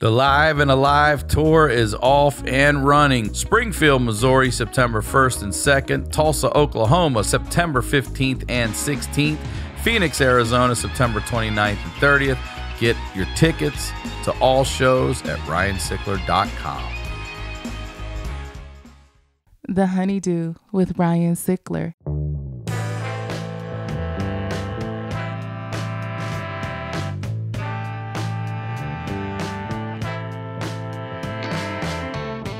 The Live and Alive tour is off and running. Springfield, Missouri, September 1st and 2nd. Tulsa, Oklahoma, September 15th and 16th. Phoenix, Arizona, September 29th and 30th. Get your tickets to all shows at RyanSickler.com. The Honeydew with Ryan Sickler.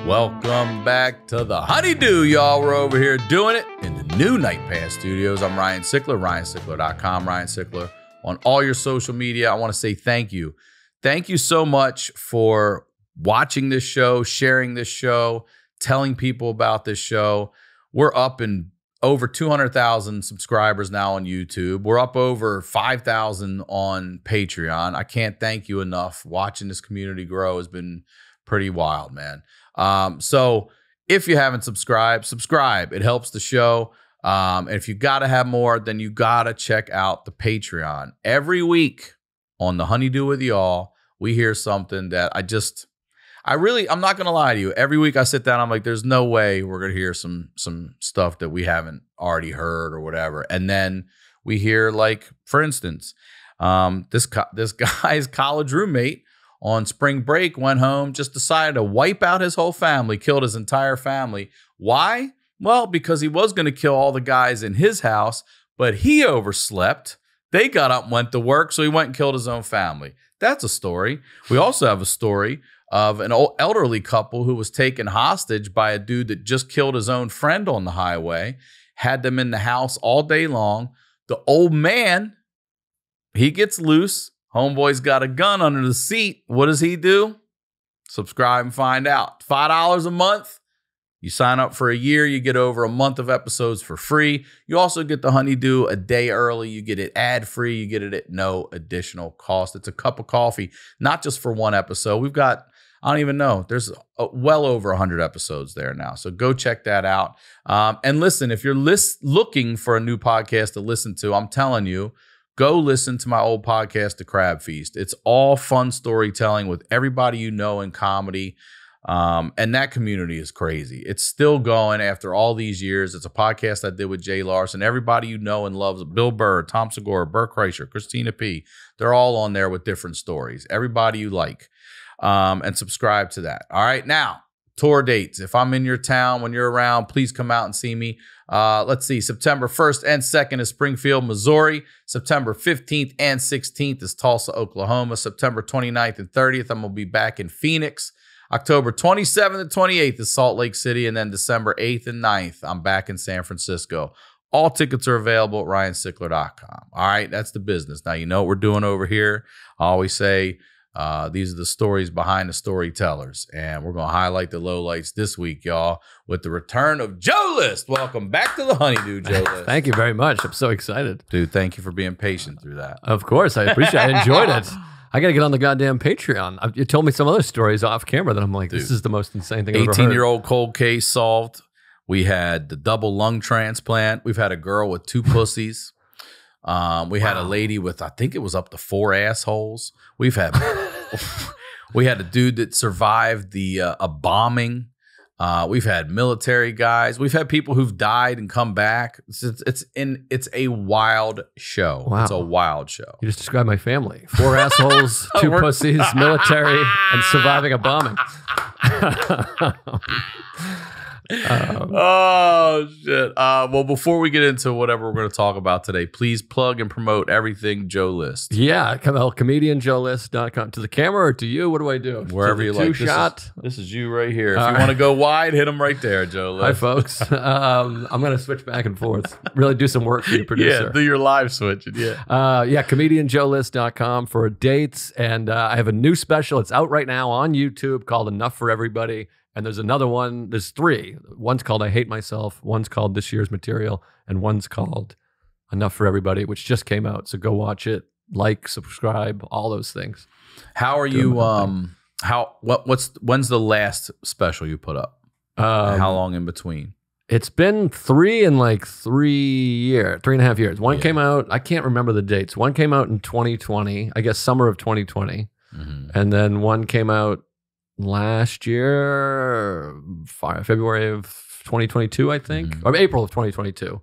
Welcome back to The Honeydew, y'all. We're over here doing it in the new Night Pass Studios. I'm Ryan Sickler, RyanSickler.com, Ryan Sickler on all your social media. I want to say thank you. Thank you so much for watching this show, sharing this show, telling people about this show. We're up in over 200,000 subscribers now on YouTube. We're up over 5,000 on Patreon. I can't thank you enough. Watching this community grow has been pretty wild, man. So if you haven't subscribed, subscribe. It helps the show. And if you got to have more, then you got to check out the Patreon. Every week on The Honeydew with y'all, we hear something that I'm not going to lie to you. Every week I sit down, I'm like, there's no way we're going to hear some stuff that we haven't already heard or whatever. And then we hear, like, for instance, this guy's college roommate on spring break went home, just decided to wipe out his whole family, killed his entire family. Why? Well, because he was going to kill all the guys in his house, but he overslept. They got up and went to work, so he went and killed his own family. That's a story. We also have a story of an elderly couple who was taken hostage by a dude that just killed his own friend on the highway, had them in the house all day long. The old man, he gets loose. Homeboy's got a gun under the seat. What does he do? Subscribe and find out. $5 a month. You sign up for a year, you get over a month of episodes for free. You also get The Honeydew a day early. You get it ad-free. You get it at no additional cost. It's a cup of coffee, not just for one episode. We've got, I don't even know, there's well over 100 episodes there now. So go check that out. And listen, if you're looking for a new podcast to listen to, I'm telling you, go listen to my old podcast, The Crab Feast. It's all fun storytelling with everybody you know in comedy. And that community is crazy. It's still going after all these years. It's a podcast I did with Jay Larson. Everybody you know and loves, Bill Burr, Tom Segura, Bert Kreischer, Christina P, they're all on there with different stories. Everybody you like. And subscribe to that. All right, now, tour dates. If I'm in your town, when you're around, please come out and see me. Let's see, September 1st and 2nd is Springfield, Missouri. September 15th and 16th is Tulsa, Oklahoma. September 29th and 30th, I'm going to be back in Phoenix. October 27th and 28th is Salt Lake City, and then December 8th and 9th, I'm back in San Francisco. All tickets are available at RyanSickler.com. All right, that's the business. Now, you know what we're doing over here. I always say these are the stories behind the storytellers, and we're going to highlight the lowlights this week, y'all, with the return of Joe List. Welcome back to The Honeydew, Joe List. Thank you very much. I'm so excited. Dude, thank you for being patient through that. Of course. I appreciate it. I enjoyed it. I got to get on the goddamn Patreon. You told me some other stories off camera that I'm like, dude, this is the most insane thing I've ever heard. 18-year-old cold case solved. We had the double lung transplant. We've had a girl with two pussies. We had a lady with, I think it was up to 4 assholes. We've had, we had a dude that survived a bombing. We've had military guys. We've had people who've died and come back. It's a wild show. Wow. It's a wild show. You just described my family. 4 assholes, 2 pussies, military, and surviving a bombing. Oh, shit. Well, before we get into whatever we're going to talk about today, please plug and promote everything Joe List. Yeah, comedianjoelist.com. To the camera or to you? What do I do? Wherever you like. This is you right here. If you want to go wide, hit him right there, Joe List. Hi, folks. I'm going to switch back and forth. Really do some work for your producer. Yeah, do your live switching. Yeah, comedianjoelist.com for dates. And I have a new special. It's out right now on YouTube called Enough for Everybody. And there's another one. There's 3. One's called I Hate Myself. One's called This Year's Material. And one's called Enough for Everybody, which just came out. So go watch it. Like, subscribe, all those things. How are you? When's the last special you put up? How long in between? It's been 3 and a half years. One came out. I can't remember the dates. One came out in 2020. I guess summer of 2020. Mm-hmm. And then one came out last year, February of 2022, I think, mm-hmm. or April of 2022.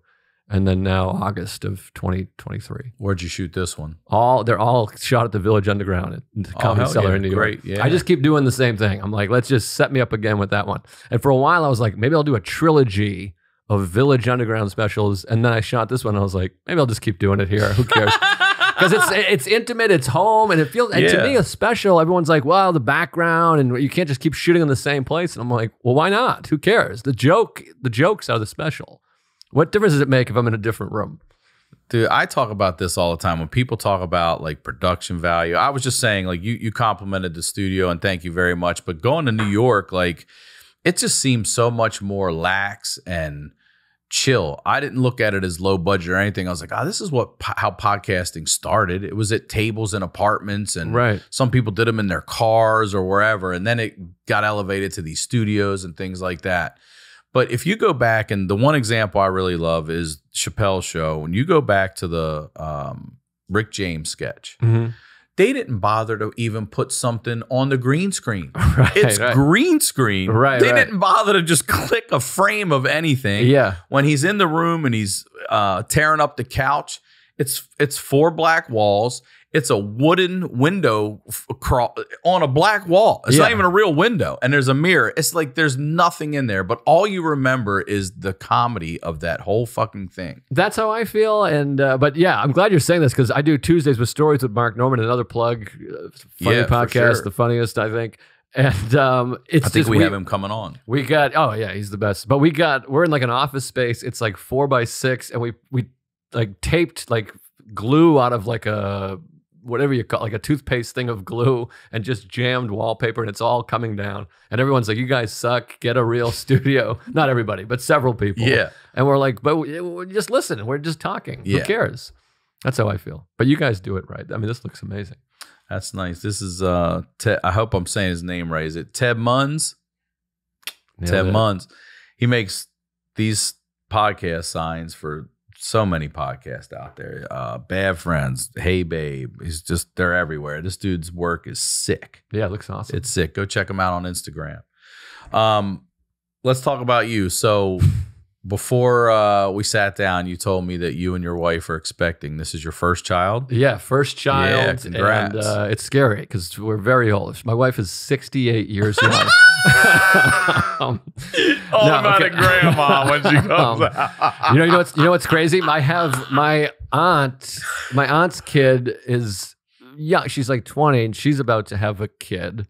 And then now August of 2023. Where'd you shoot this one? They're all shot at the Village Underground at the Comedy Cellar in New York. Great, yeah. I just keep doing the same thing. I'm like, let's just set me up again with that one. And for a while, I was like, maybe I'll do a trilogy of Village Underground specials. And then I shot this one. And I was like, maybe I'll just keep doing it here. Who cares? Because it's intimate, it's home, and it feels. And to me, a special, everyone's like, well, the background, and you can't just keep shooting in the same place. And I'm like, well, why not? Who cares? The jokes are the special. What difference does it make if I'm in a different room? Dude, I talk about this all the time. When people talk about like production value, I was just saying, like, you complimented the studio and thank you very much. But going to New York, like, it just seems so much more lax and chill. I didn't look at it as low budget or anything. I was like, oh, this is how podcasting started. It was at tables in apartments, and some people did them in their cars or wherever. And then it got elevated to these studios and things like that. But if you go back, and the one example I really love is Chappelle's Show. When you go back to the Rick James sketch, mm-hmm. they didn't bother to even put something on the green screen. It's green screen. They didn't bother to just click a frame of anything. Yeah. When he's in the room and he's tearing up the couch, it's four black walls. It's a wooden window on a black wall. It's not even a real window. And there's a mirror. It's like there's nothing in there. But all you remember is the comedy of that whole fucking thing. That's how I feel. And but yeah, I'm glad you're saying this, because I do Tuesdays with Stories with Mark Norman, another plug. Funny podcast, the funniest, I think. And it's, I think, just we have him coming on. We got, oh yeah, he's the best. But we're in like an office space. It's like 4x6, and we like taped like glue out of like a, whatever you call, like a toothpaste thing of glue, and just jammed wallpaper, and it's all coming down. And everyone's like, you guys suck, get a real studio. Not everybody, but several people. Yeah. And we're like, but we're just listening. We're just talking. Yeah. Who cares? That's how I feel. But you guys do it right. I mean, this looks amazing. That's nice. This is, I hope I'm saying his name right. Is it Ted Munns? Yeah, Ted Munns. He makes these podcast signs for so many podcasts out there. Bad Friends, Hey Babe. He's just, they're everywhere. This dude's work is sick. Yeah, it looks awesome. It's sick. Go check him out on Instagram. Let's talk about you. So before we sat down, you told me that you and your wife are expecting. This is your first child? Yeah, first child. Yeah, congrats. And it's scary because we're very old. My wife is 68 years young. Automatic grandma when she comes out. You know what's crazy? I have my aunt's kid is young. She's like 20, and she's about to have a kid.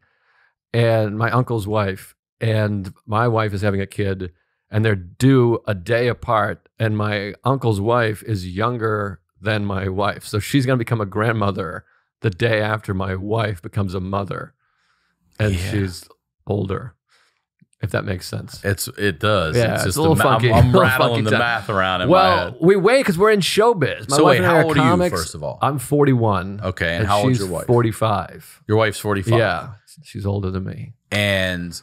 And my uncle's wife and my wife is having a kid, and they're due a day apart. And my uncle's wife is younger than my wife, so she's gonna become a grandmother the day after my wife becomes a mother, and she's older, if that makes sense. It does. Yeah, it's just a little funky. I'm rattling the math around in my head. Well, we wait, because we're in showbiz. So wait, how old are you, first of all? I'm 41. Okay, and how old is your wife? 45. Your wife's 45? Yeah, she's older than me. And,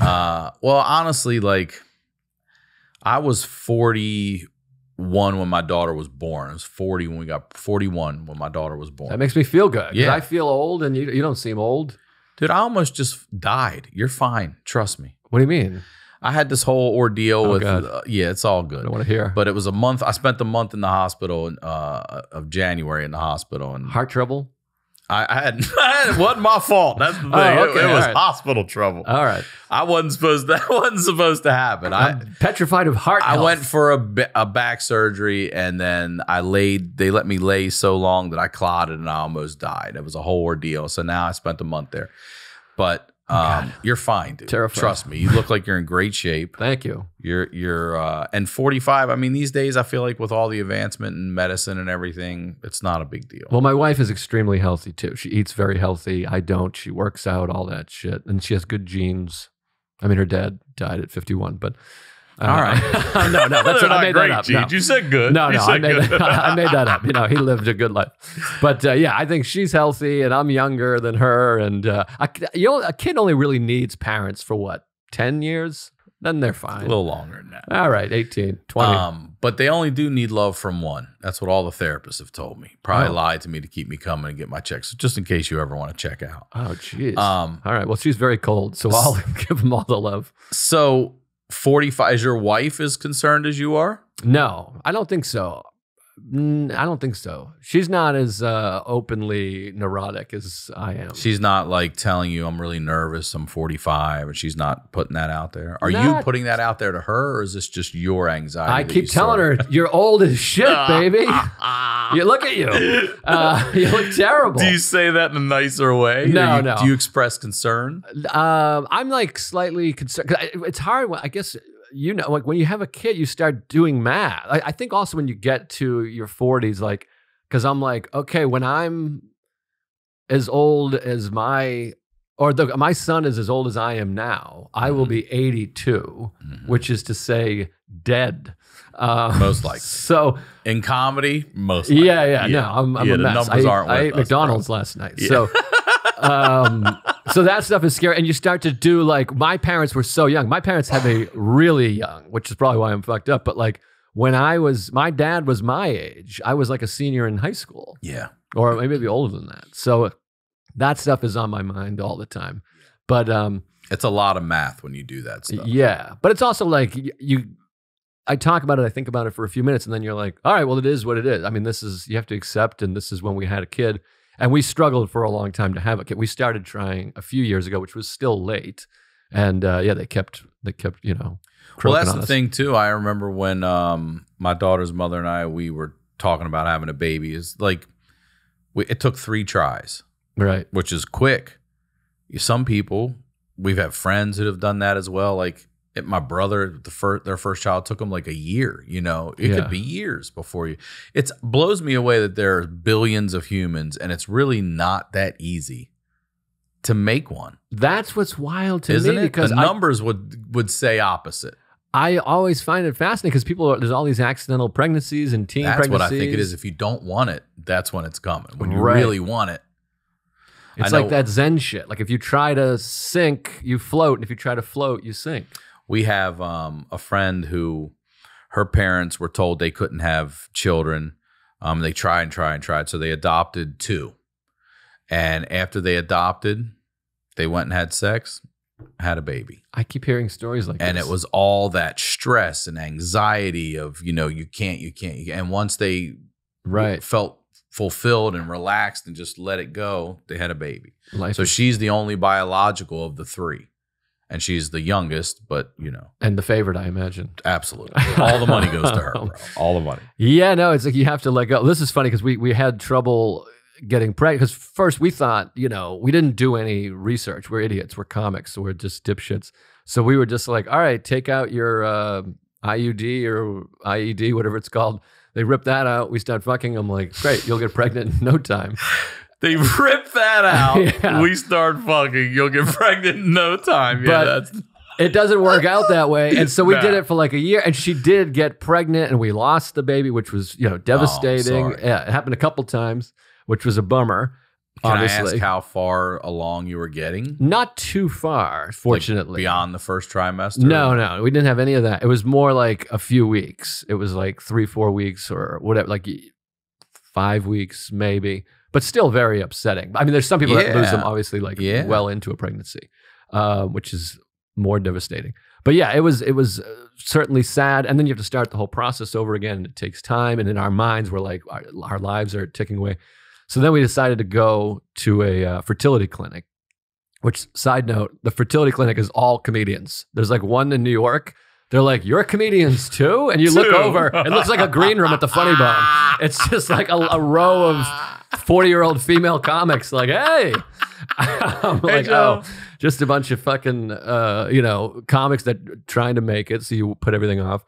well, honestly, like, I was 41 when my daughter was born. I was 40 when we got 41 when my daughter was born. That makes me feel good. Yeah, I feel old, and you don't seem old. Dude, I almost just died. You're fine. Trust me. What do you mean? I had this whole ordeal with, yeah, it's all good. I don't want to hear. But it was a month. I spent the month in the hospital of January in the hospital. And heart trouble? It wasn't my fault. That's the thing. Oh, okay. It was hospital trouble. All right. That wasn't supposed to happen. I'm petrified of heart health. I went for a back surgery, and then they let me lay so long that I clotted and I almost died. It was a whole ordeal. So now I spent a month there. But you're fine, dude. Terrifying. Trust me. You look like you're in great shape. Thank you. And 45, I mean, these days, I feel like with all the advancement in medicine and everything, it's not a big deal. Well, my wife is extremely healthy too. She eats very healthy. I don't. She works out, all that shit. And she has good genes. I mean, her dad died at 51. But all right. No, that's what I made that up. No. You said good. No, I made that up. You know, he lived a good life. But yeah, I think she's healthy, and I'm younger than her. And a kid only really needs parents for what, 10 years? Then they're fine. A little longer than that. All right, 18, 20. But they only do need love from one. That's what all the therapists have told me. Probably lied to me to keep me coming and get my checks, just in case you ever want to check out. Oh, jeez. All right, well, she's very cold, so I'll give them all the love. So 45, is your wife as concerned as you are? No, I don't think so. I don't think so. She's not as openly neurotic as I am. She's not like telling you, I'm really nervous, I'm 45, and she's not putting that out there. Are you putting that out there to her, or is this just your anxiety? I keep telling her, you're old as shit, baby. You look at you. You look terrible. Do you say that in a nicer way? No, no. Do you express concern? I'm like slightly concerned. 'Cause it's hard, I guess. You know, like when you have a kid, you start doing math. I think also when you get to your 40s, like, because I'm like, okay, when I'm as old as my son is as old as I am now, I will be 82, which is to say dead. Most likely. So in comedy, most likely. Yeah, yeah, yeah. No, I'm a mess. I ate McDonald's last night. Yeah. So so that stuff is scary. And you start to do, like, my parents were so young. My parents had me really young, which is probably why I'm fucked up. But like when my dad was my age, I was like a senior in high school. Yeah. Or maybe older than that. So that stuff is on my mind all the time. But it's a lot of math when you do that stuff. Yeah. But it's also like I talk about it, I think about it for a few minutes, and then you're like, all right, well, it is what it is. I mean, this is, you have to accept, and this is when we had a kid. And we struggled for a long time to have a kid. We started trying a few years ago, which was still late. And yeah, they kept, you know. Well, that's the thing too. I remember when my daughter's mother and I, we were talking about having a baby. Is like, it took 3 tries, right? Which is quick. Some people, we've had friends that have done that as well. Like my brother, their first child took them like a year. You know, it could be years before you. It blows me away that there are billions of humans, and it's really not that easy to make one. That's what's wild to me, because the numbers would say opposite. I always find it fascinating because there's all these accidental pregnancies and teen pregnancies. That's what I think it is. If you don't want it, that's when it's coming. When you really want it. It's like that Zen shit. Like if you try to sink, you float, and if you try to float, you sink. We have a friend who, her parents were told they couldn't have children. They tried and tried and tried. So they adopted 2. And after they adopted, they went and had sex, had a baby. I keep hearing stories like this. And it was all that stress and anxiety of, you know, you can't. And once they felt fulfilled and relaxed and just let it go, they had a baby. So she's the only biological of the 3. And she's the youngest, but, you know. And the favorite, I imagine. Absolutely. All the money goes to her, bro. All the money. Yeah, no, it's like you have to let go. This is funny because we had trouble getting pregnant. Because first we thought, you know, we didn't do any research. We're idiots. We're comics. So we're just dipshits. So we were just like, all right, take out your IUD or IED, whatever it's called. They ripped that out. We start fucking. I'm like, great, you'll get pregnant in no time. They rip that out. Yeah. We start fucking. You'll get pregnant in no time. Yeah, it doesn't work out that way. And so we did it for like a year. And she did get pregnant, and we lost the baby, which was, you know, devastating. Oh, yeah, it happened a couple times, which was a bummer. Can I ask how far along you were getting? Not too far, fortunately. Like beyond the first trimester? No, no. We didn't have any of that. It was more like a few weeks. It was like 3, 4 weeks or whatever, like 5 weeks maybe. But still very upsetting. I mean, there's some people that lose them, obviously, like well into a pregnancy, which is more devastating. But yeah, it was certainly sad. And then you have to start the whole process over again. And it takes time. And in our minds, we're like, our lives are ticking away. So then we decided to go to a fertility clinic, which, side note, the fertility clinic is all comedians. There's like one in New York. They're like, you're comedians too? And you look over, it looks like a green room at the Funny Bone. It's just like a row of 40-year-old female comics. Like, hey. I'm like, Joe. Oh, just a bunch of fucking, you know, comics that are trying to make it. So you put everything off.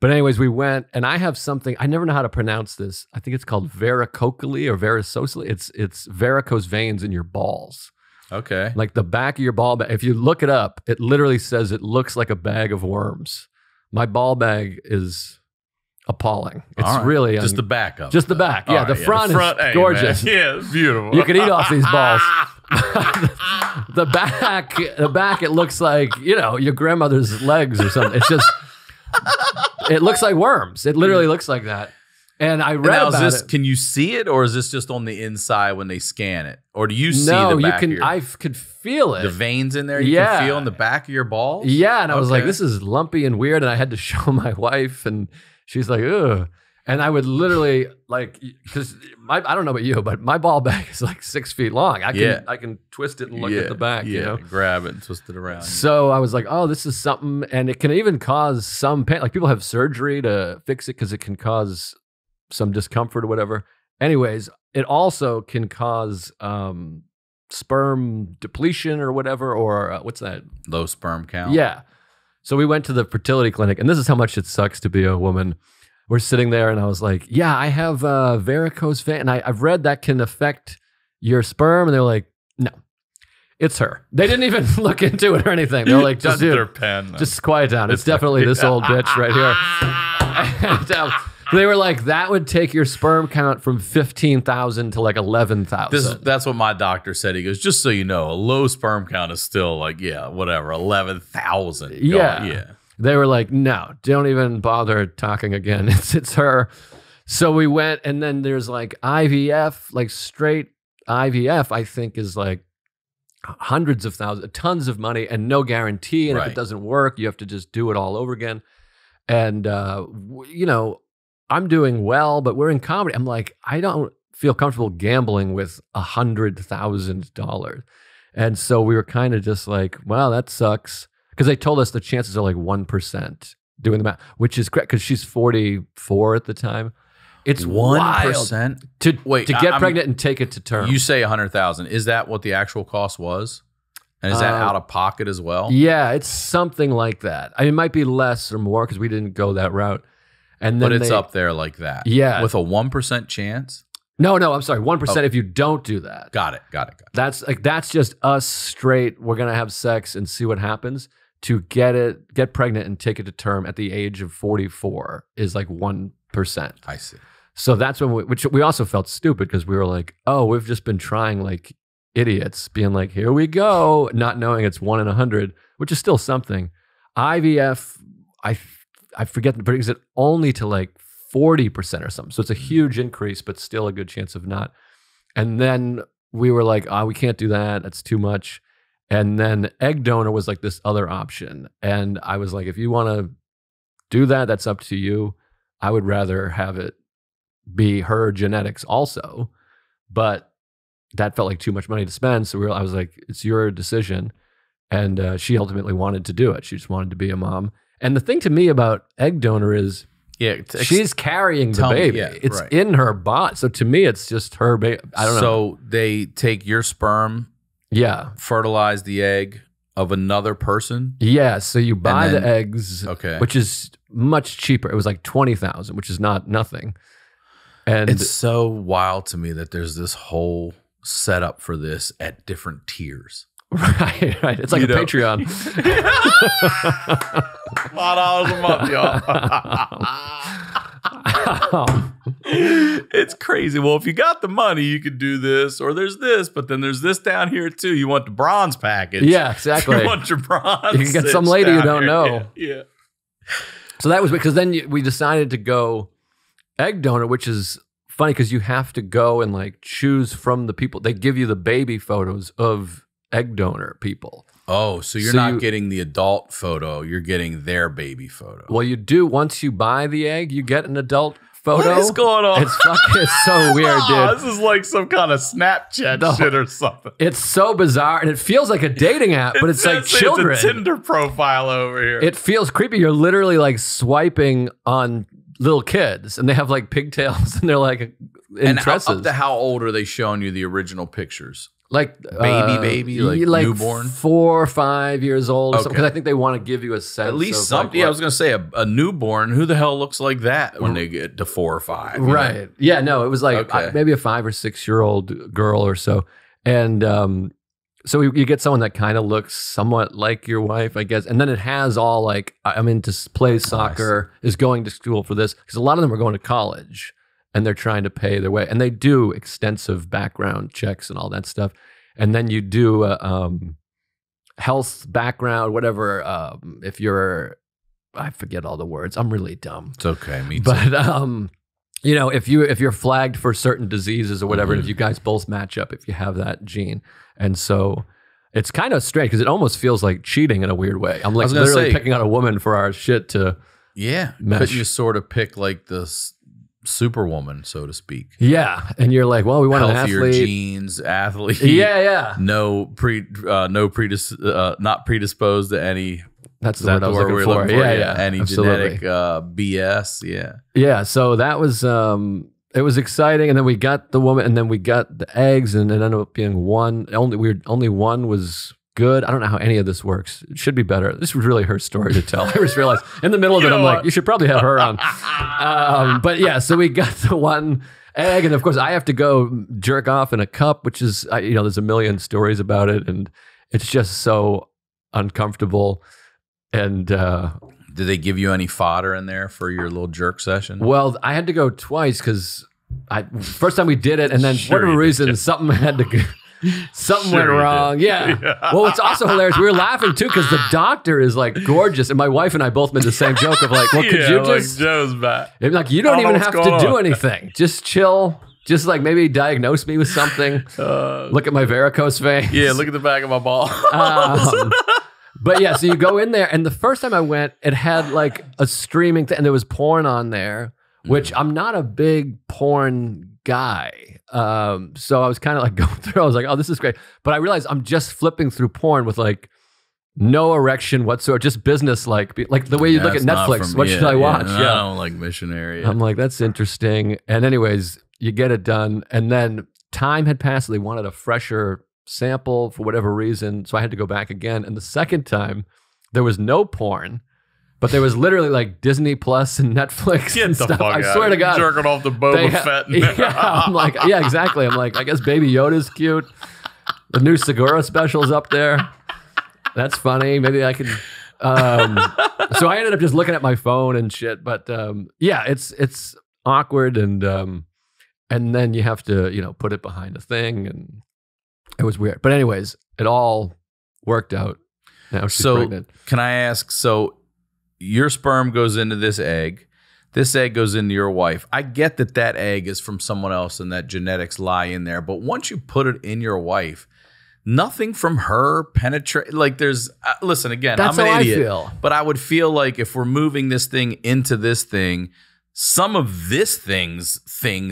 But anyways, we went, and I have something, I never know how to pronounce this. I think it's called varicocele or varicocele. It's varicose veins in your balls. Okay. Like the back of your ball bag. If you look it up, it literally says it looks like a bag of worms. My ball bag is appalling. It's really just the back of it. Just the back. Yeah, the front is gorgeous. Yeah, it's beautiful. You could eat off these balls. the back, it looks like, you know, your grandmother's legs or something. It's just, it looks like worms. It literally looks like that. And I read about it. Can you see it, or is this just on the inside when they scan it? Or do you see the back? No, I could feel it. The veins in there, you can feel in the back of your balls? Yeah, and I was like, this is lumpy and weird, and I had to show my wife, and she's like, ugh. And I would literally, like, because I don't know about you, but my ball bag is like 6 feet long. I can twist it and look at the back, you know? Grab it and twist it around. So I was like, oh, this is something, and it can even cause some pain. Like, people have surgery to fix it because it can cause some discomfort or whatever. Anyways, it also can cause sperm depletion or whatever, or what's that? Low sperm count. Yeah. So we went to the fertility clinic, and this is how much it sucks to be a woman. We're sitting there, and I was like, yeah, I have varicose vein, and I've read that can affect your sperm, and they're like, no, it's her. They didn't even look into it or anything. They're like, just, dude, just quiet down. It's definitely this old bitch right here. And, they were like, that would take your sperm count from 15,000 to like 11,000. That's what my doctor said. He goes, just so you know, a low sperm count is still like, yeah, whatever, 11,000. Yeah. Yeah. They were like, no, don't even bother talking again. It's her. So we went, and then there's like IVF, like straight IVF, I think, is like hundreds of thousands, tons of money, and no guarantee. And if it doesn't work, you have to just do it all over again. And, you know, I'm doing well, but we're in comedy. I'm like, I don't feel comfortable gambling with $100,000. And so we were kind of just like, well, that sucks. Because they told us the chances are like 1% doing the math, which is correct, because she's 44 at the time. It's 1% to get pregnant and take it to term. You say 100,000. Is that what the actual cost was? And is that out of pocket as well? Yeah, it's something like that. I mean, it might be less or more because we didn't go that route. And then it's up there like that. Yeah. With a 1% chance? No, I'm sorry. 1% if you don't do that. Got it. That's just us straight. We're going to have sex and see what happens. To get pregnant and take it to term at the age of 44 is like 1%. I see. So that's when we also felt stupid because we were like, oh, we've just been trying like idiots, being like, here we go, not knowing it's 1 in 100, which is still something. IVF, I forget, but is it only to like 40% or something? So it's a huge increase, but still a good chance of not. And then we were like, oh, we can't do that. That's too much. And then egg donor was like this other option. And I was like, if you want to do that, that's up to you. I would rather have it be her genetics also. But that felt like too much money to spend. So I was like, it's your decision. And she ultimately wanted to do it. She just wanted to be a mom. And the thing to me about egg donor is, she's carrying the baby. Yeah, it's in her body. So to me, it's just her baby. I don't know. So they take your sperm, fertilize the egg of another person? Yeah, so you buy the eggs, which is much cheaper. It was like $20,000, which is not nothing. And it's so wild to me that there's this whole setup for this at different tiers. Right. It's like a Patreon. $5 a month, y'all. It's crazy. Well, if you got the money, you could do this, or there's this, but then there's this down here too. You want the bronze package. Yeah, exactly. You want your bronze. You can get some lady you don't know. Yeah. So that was because then we decided to go egg donor, which is funny because you have to go and like choose from the people. They give you the baby photos of egg donor people. Oh, so you're not getting the adult photo, you're getting their baby photo. Well, you do, once you buy the egg, you get an adult photo. What is going on? It's so weird, dude. This is like some kind of Snapchat shit or something. It's so bizarre, and it feels like a dating app, but it's like children. It's a Tinder profile over here. It feels creepy. You're literally like swiping on little kids, and they have like pigtails, and they're like in dresses. And up to how old are they showing you the original pictures? Like baby, like newborn, 4 or 5 years old, because I think they want to give you a sense. At least something. Like, yeah, I was gonna say a newborn. Who the hell looks like that when they get to 4 or 5? Right. You know? Yeah. No, it was like maybe a 5 or 6 year old girl or so, and so you get someone that kind of looks somewhat like your wife, I guess. And then it has all like to play soccer, is going to school for this, because a lot of them are going to college. And they're trying to pay their way. And they do extensive background checks and all that stuff. And then you do health background, whatever. If you're, I forget all the words. I'm really dumb. It's okay, me too. But you know, if you're flagged for certain diseases or whatever, mm-hmm. if you guys both match up, if you have that gene, and so. It's kind of strange because it almost feels like cheating in a weird way. I'm like literally picking on a woman for our shit to mesh. But you sort of pick like this superwoman, so to speak. Yeah, and you're like, well, we want healthier an athlete. Genes, athlete. Yeah, yeah. Not predisposed to any. That's the word I was looking for. Yeah, yeah. Any genetic BS. Yeah. Yeah. So that was. It was exciting, and then we got the woman, and then we got the eggs, and it ended up being one. Only one was good. I don't know how any of this works. It should be better. This was really her story to tell. I just realized in the middle of it, I'm like, you should probably have her on. But yeah, so we got the one egg, and of course, I have to go jerk off in a cup, which is, you know, there's a million stories about it, and it's just so uncomfortable. And did they give you any fodder in there for your little jerk session? Well, I had to go twice because first time we did it, and then for whatever reason, something went wrong. Yeah. Well, it's also hilarious. We were laughing too because the doctor is like gorgeous, and my wife and I both made the same joke of like, "Well, could you just?" Like you don't even have to do anything. Just chill. Just like maybe diagnose me with something. Look at my varicose veins. Yeah. Look at the back of my balls. But yeah, so you go in there, and the first time I went, it had like a streaming thing, and there was porn on there, which I'm not a big porn guy. So I was kind of like going through, I was like, oh, this is great. But I realized I'm just flipping through porn with like no erection whatsoever, just business, like the way you look at Netflix, what should I watch? Yeah, I don't like missionary. I'm like, that's interesting. And anyways, you get it done. And then time had passed, so they wanted a fresher sample for whatever reason, so I had to go back again. And the second time there was no porn, but there was literally like Disney Plus and Netflix and stuff. I swear to God, jerking off the Boba Fett. Yeah, I'm like, yeah, exactly. I'm like, I guess Baby Yoda's cute. The new Segura special's up there. That's funny. Maybe I could. So I ended up just looking at my phone and shit. But yeah, it's awkward, and then you have to, you know, put it behind a thing and. It was weird. But anyways, it all worked out. Now she's pregnant. Can I ask, so your sperm goes into this egg goes into your wife. I get that that egg is from someone else and that genetics lie in there, but once you put it in your wife, nothing from her penetrate. Like there's, listen, again, that's I'm an idiot, I feel. But I would feel like if we're moving this thing into this thing, some of this things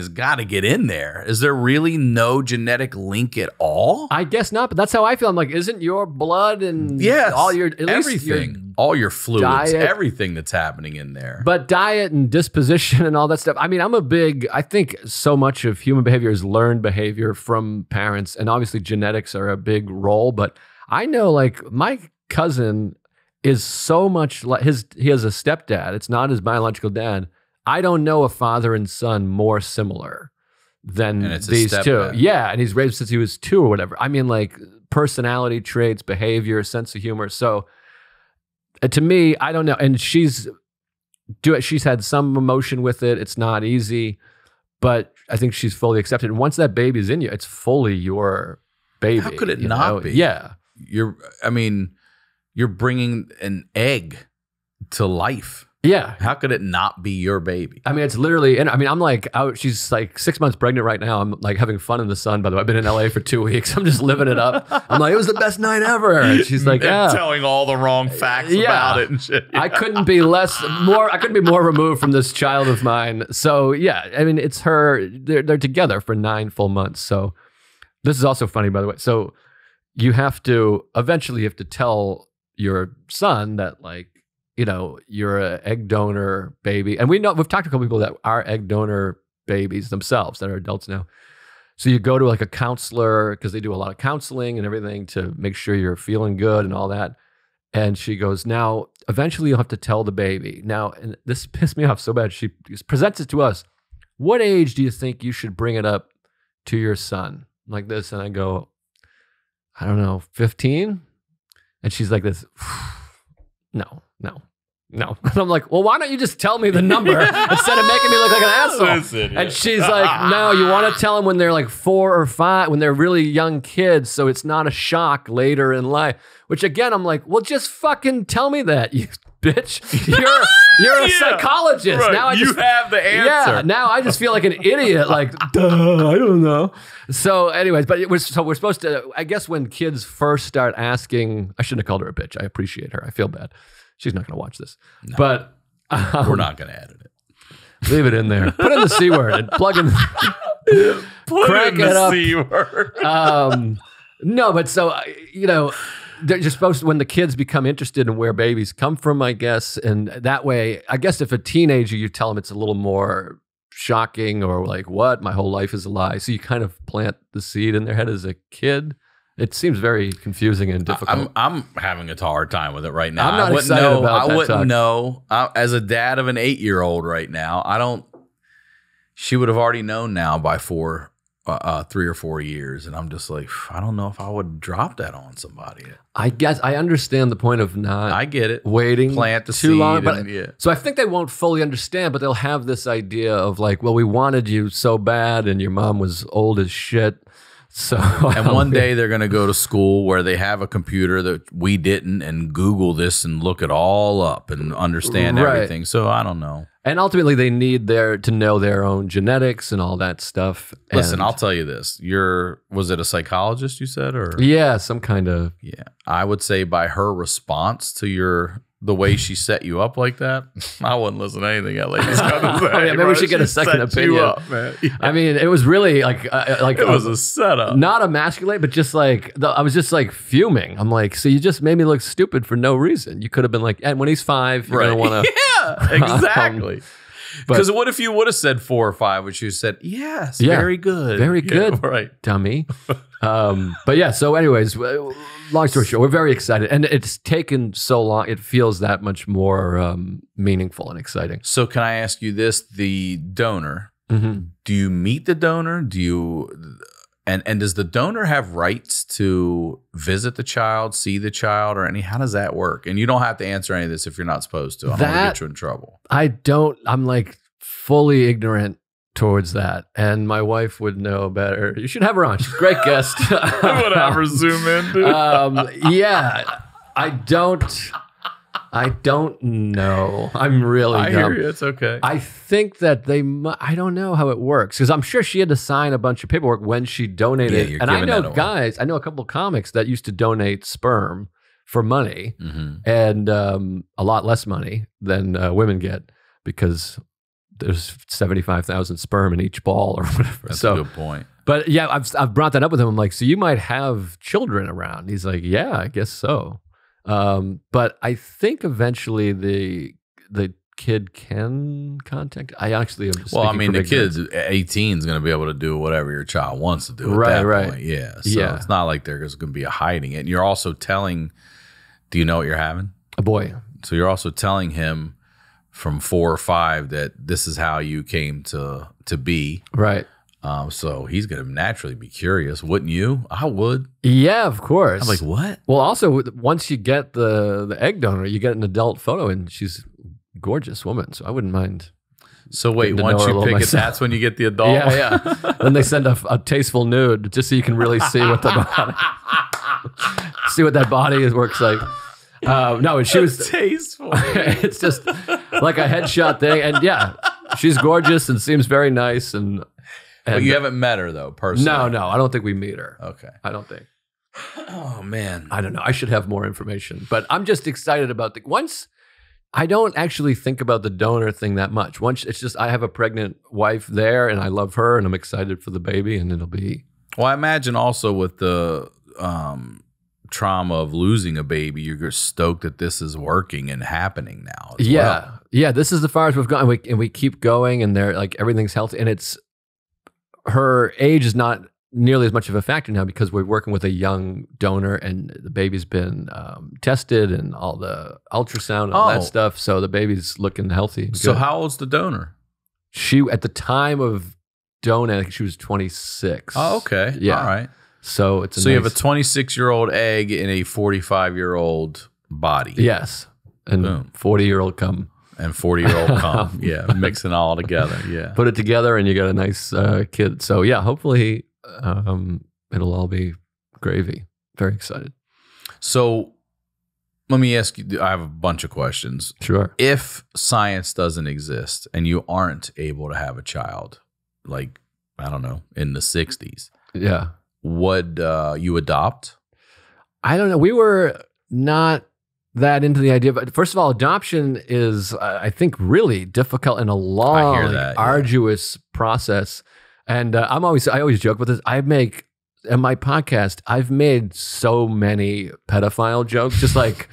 got to get in there. Is there really no genetic link at all? I guess not, but that's how I feel. I'm like, isn't your blood and all your everything, all your fluids, everything that's happening in there? But diet and disposition and all that stuff. I mean, I think so much of human behavior is learned behavior from parents, and obviously genetics are a big role. But I know, like my cousin is so much like he has a stepdad. It's not his biological dad. I don't know a father and son more similar than these two. Yeah, and he's raised since he was 2 or whatever. I mean, like personality traits, behavior, sense of humor. So to me, I don't know. And she's had some emotion with it. It's not easy, but I think she's fully accepted. And once that baby's in you, it's fully your baby. How could it not be? Yeah, you're bringing an egg to life. Yeah. How could it not be your baby? I mean, it's literally, and I mean, I'm like out, she's like 6 months pregnant right now. I'm like having fun in the sun, by the way. I've been in LA for 2 weeks. I'm just living it up. I'm like, it was the best night ever. And she's like, yeah. Telling all the wrong facts about it and shit. Yeah. I couldn't be more removed from this child of mine. So yeah, I mean, it's her, they're together for 9 full months. So this is also funny, by the way. So eventually you have to tell your son that like, you know, you're an egg donor baby. And we've talked to a couple people that are egg donor babies themselves that are adults now. So you go to like a counselor because they do a lot of counseling and everything to make sure you're feeling good and all that. And she goes, now, eventually you'll have to tell the baby. Now, and this pissed me off so bad. She presents it to us. What age do you think you should bring it up to your son? I'm like this. And I go, I don't know, 15? And she's like this, no. No. And I'm like, well, why don't you just tell me the number instead of making me look like an asshole? Listen, and she's like, no, you want to tell them when they're like 4 or 5, when they're really young kids, so it's not a shock later in life. Which again, I'm like, well, just fucking tell me that, you bitch. You're a psychologist. Right. Now I just, you have the answer. Yeah, now I just feel like an idiot. Like, duh, I don't know. So anyways, but it was, so we're supposed to, I guess when kids first start asking, I shouldn't have called her a bitch. I appreciate her. I feel bad. She's not going to watch this, no, but we're not going to edit it. Leave it in there. Put in the C word and plug in. Put in the C word. No, but so, you know, they're just supposed to, when the kids become interested in where babies come from, I guess. And that way, I guess if a teenager, you tell them, it's a little more shocking or like, what? My whole life is a lie. So you kind of plant the seed in their head as a kid. It seems very confusing and difficult. I'm having a hard time with it right now. I'm not excited about that. I wouldn't know. As a dad of an 8-year-old right now, I don't. She would have already known now by 3 or 4 years, and I'm just like, I don't know if I would drop that on somebody. I guess I understand the point of not. I get it. Waiting plant the seed too long, but yeah. So I think they won't fully understand, but they'll have this idea of like, well, we wanted you so bad, and your mom was old as shit. So, and one day they're going to go to school where they have a computer that we didn't, and Google this and look it all up and understand everything. So I don't know. And ultimately they need to know their own genetics and all that stuff. Listen, and I'll tell you this. Was it a psychologist you said? Or yeah, some kind of. Yeah. I would say by her response to the way she set you up like that, I wouldn't listen to anything that lady's got to say. Maybe we should get a second opinion. Up, man. Yeah. I mean, it was really like it was a setup. Not emasculate, but just like I was just like fuming. I'm like, so you just made me look stupid for no reason. You could have been like, and when he's 5, you're gonna want to. Yeah, exactly. Because what if you would have said 4 or 5, which you said, yes, yeah, very good. Very good, yeah, right, dummy. But yeah, so anyways, long story short, we're very excited. And it's taken so long, it feels that much more meaningful and exciting. So can I ask you this, the donor, do you meet the donor? Do you, and does the donor have rights to visit the child, see the child, or how does that work? And you don't have to answer any of this if you're not supposed to. I'm going to get you in trouble. I'm like fully ignorant towards that, and my wife would know better. You should have her on. She's a great guest. I would have her zoom in, dude. Yeah, I don't know. I'm really dumb. I hear you. It's okay. I think that I don't know how it works, because I'm sure she had to sign a bunch of paperwork when she donated. Yeah, and I know guys, I know a couple of comics that used to donate sperm for money, and a lot less money than women get, because there's 75,000 sperm in each ball or whatever. That's a good point. But yeah, I've brought that up with him. I'm like, so you might have children around. He's like, yeah, I guess so. But I think eventually the kid can contact. I actually am. Well, I mean, the kid's 18 is going to be able to do whatever your child wants to do. Right, at that point. Yeah. So it's not like there's going to be a hiding it. And you're also telling. Do you know what you're having? A boy. So you're also telling him from 4 or 5 that this is how you came to be, right? So he's gonna naturally be curious, wouldn't you? I would. Yeah, of course. I'm like, what? Well, also once you get the egg donor, you get an adult photo, and she's a gorgeous woman, so I wouldn't mind. So wait, once you pick it, that's when you get the adult. Yeah, yeah. Then they send a tasteful nude just so you can really see what the body, see what that body works like. No, and she was tasteful. It's just like a headshot thing, and yeah, she's gorgeous and seems very nice. And but you haven't met her though, personally. No, I don't think we meet her. Okay, I don't think. Oh man, I don't know. I should have more information, but I'm just excited about once. I don't actually think about the donor thing that much. Once it's just I have a pregnant wife there, and I love her, and I'm excited for the baby, and it'll be. Well, I imagine also with the trauma of losing a baby, you're stoked that this is working and happening now. Yeah, this is the farthest we've gone, and we keep going, and they're like everything's healthy, and it's her age is not nearly as much of a factor now because we're working with a young donor, and the baby's been tested and all the ultrasound and all that stuff, so the baby's looking healthy and so good. How old's the donor? She at the time of donating, I think she was 26. Oh, okay. Yeah, all right. So it's so nice. You have a 26-year-old egg in a 45-year-old body. Yes. and boom. 40-year-old cum. And 40-year-old cum, yeah, mixing all together, yeah. Put it together and you got a nice kid. So, yeah, hopefully it'll all be gravy. Very excited. So let me ask you, I have a bunch of questions. Sure. If science doesn't exist and you aren't able to have a child, like, I don't know, in the 60s, yeah, would you adopt? I don't know. We were not that into the idea. But first of all, adoption is, I think, really difficult and a long, arduous process. And I always joke with this. I make, in my podcast, I've made so many pedophile jokes, just like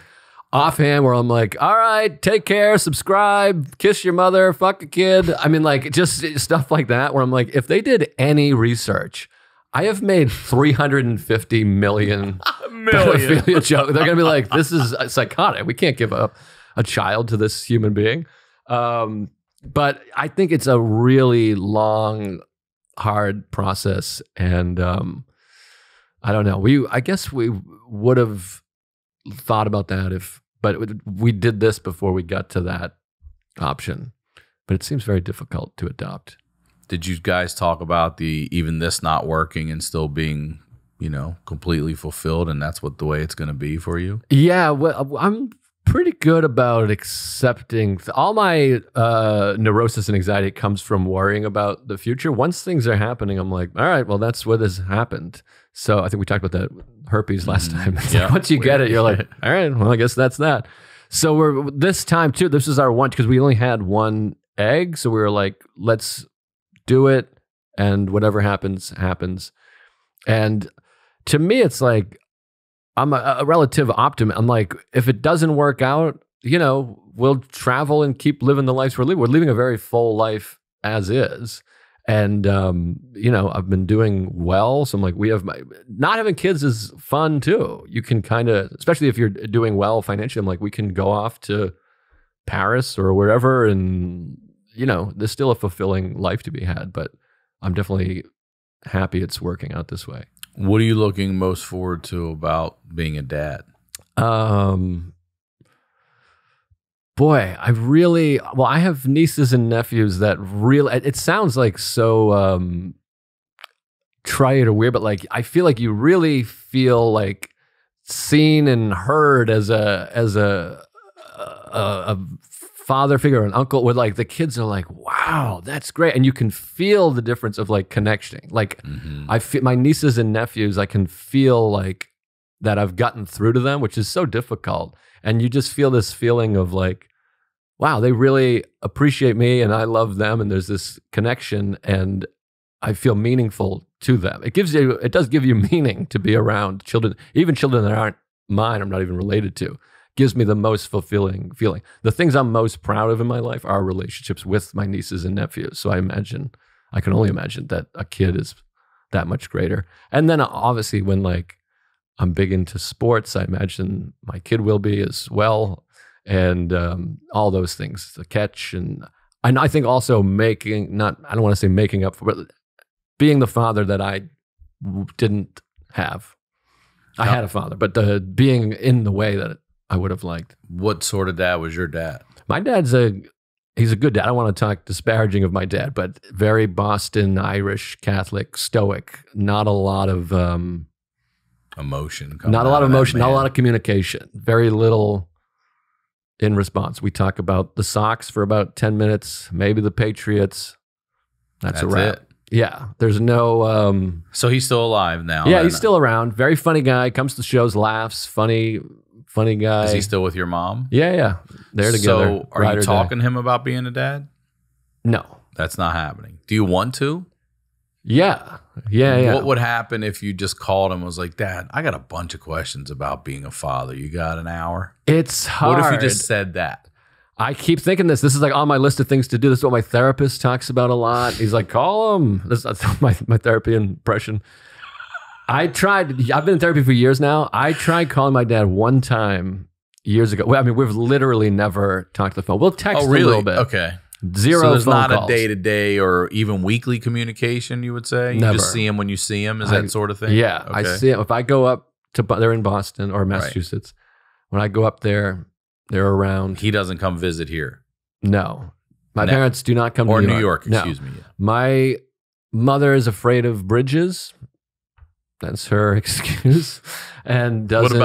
offhand, where I'm like, all right, take care, subscribe, kiss your mother, fuck a kid. I mean, like, just stuff like that, where I'm like, if they did any research, I have made 350 million pedophilia jokes. They're going to be like, this is psychotic. We can't give a child to this human being. But I think it's a really long, hard process. And I don't know. I guess we would have thought about that but we did this before we got to that option. But it seems very difficult to adopt. Did you guys talk about even this not working and still being, you know, completely fulfilled, and that's what the way it's going to be for you? Yeah, well, I'm pretty good about accepting all my neurosis and anxiety comes from worrying about the future. Once things are happening, I'm like, all right, well, that's what has happened. So I think we talked about that herpes last time. Yeah, like, once you get it, you're like, all right, well, I guess that's that. So we're this time too. This is our one, because we only had one egg, so we were like, let's do it, and whatever happens, happens. And to me, it's like, I'm a relative optimist. I'm like, if it doesn't work out, you know, we'll travel and keep living the lives we're living. We're living a very full life as is. And, you know, I've been doing well. So I'm like, not having kids is fun too. You can kind of, especially if you're doing well financially, I'm like, we can go off to Paris or wherever, and you know, there's still a fulfilling life to be had, but I'm definitely happy it's working out this way. What are you looking most forward to about being a dad? Boy, I have nieces and nephews that really, it sounds like so trite or weird, but like, I feel like you really feel like seen and heard as a father figure or an uncle, where like the kids are like, wow, that's great. And you can feel the difference of like connecting. Like I feel my nieces and nephews, I can feel like that I've gotten through to them, which is so difficult. And you just feel this feeling of like, wow, they really appreciate me and I love them. And there's this connection and I feel meaningful to them. It does give you meaning to be around children, even children that aren't mine, I'm not even related to. Gives me the most fulfilling feeling. The things I'm most proud of in my life are relationships with my nieces and nephews. So I can only imagine that a kid is that much greater. And then obviously when like I'm big into sports, I imagine my kid will be as well. And all those things, the catch. And I think also I don't want to say making up for, but being the father that I didn't have. I had a father, but being in the way that I would have liked. What sort of dad was your dad? My dad's he's a good dad. I don't want to talk disparaging of my dad, but very Boston, Irish, Catholic, stoic. Not a lot of emotion. Not a lot of emotion, not a lot of communication. Very little in response. We talk about the Sox for about 10 minutes, maybe the Patriots. That's a wrap. It. Yeah, there's no... so he's still alive now. Yeah, he's still around. Very funny guy. Comes to shows, laughs, funny guy. Is he still with your mom? Yeah, yeah. They're together. So are you talking to him about being a dad? No. That's not happening. Do you want to? Yeah. Yeah, yeah. What would happen if you just called him and was like, Dad, I got a bunch of questions about being a father. You got an hour? It's hard. What if you just said that? I keep thinking this. This is like on my list of things to do. This is what my therapist talks about a lot. He's like, call him. That's my therapy impression. I've been in therapy for years now. I tried calling my dad one time years ago. Well, I mean, we've literally never talked on the phone. We'll text a little bit. Okay. Zero phone calls. So there's not a day-to-day or even weekly communication, you would say? You just see him when you see him? Is that sort of thing? Yeah. Okay. I see him. If I go up to, they're in Boston or Massachusetts. Right. When I go up there, They're around. He doesn't come visit here. No. My parents do not come to New York. Or New York, excuse me. My mother is afraid of bridges. That's her excuse. And doesn't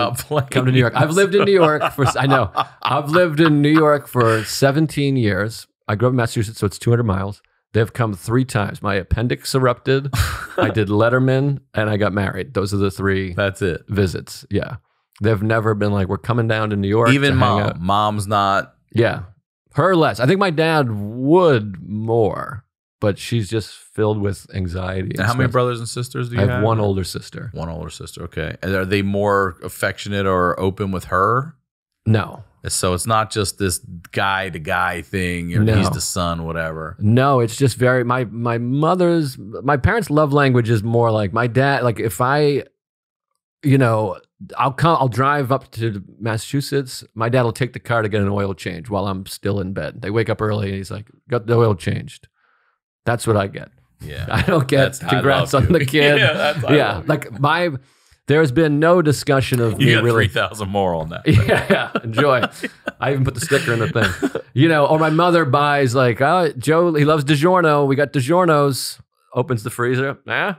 come to New York. I've lived in New York for, I know. I've lived in New York for 17 years. I grew up in Massachusetts, so it's 200 miles. They've come 3 times. My appendix erupted. I did Letterman, and I got married. Those are the 3 That's it. Visits. Yeah. They've never been like, we're coming down to New York. Even mom. Mom's not. Yeah. Her less. I think my dad would more, but she's just filled with anxiety. And how many brothers and sisters do you have? I have 1 older sister. 1 older sister. Okay. And are they more affectionate or open with her? No. So it's not just this guy to guy thing. Or no. He's the son, whatever. No, it's just very, my parents' love language is more like my dad. Like if I, you know, I'll drive up to Massachusetts. My dad will take the car to get an oil change while I'm still in bed. They wake up early and he's like, got the oil changed. That's what I get. Yeah. I don't get congrats on the kid. Yeah. Yeah. Like my, there has been no discussion of me really. 3,000 more on that. Yeah, enjoy. I even put the sticker in the thing. You know, or my mother buys like, oh, Joe, he loves DiGiorno. We got DiGiorno's. Opens the freezer. Eh?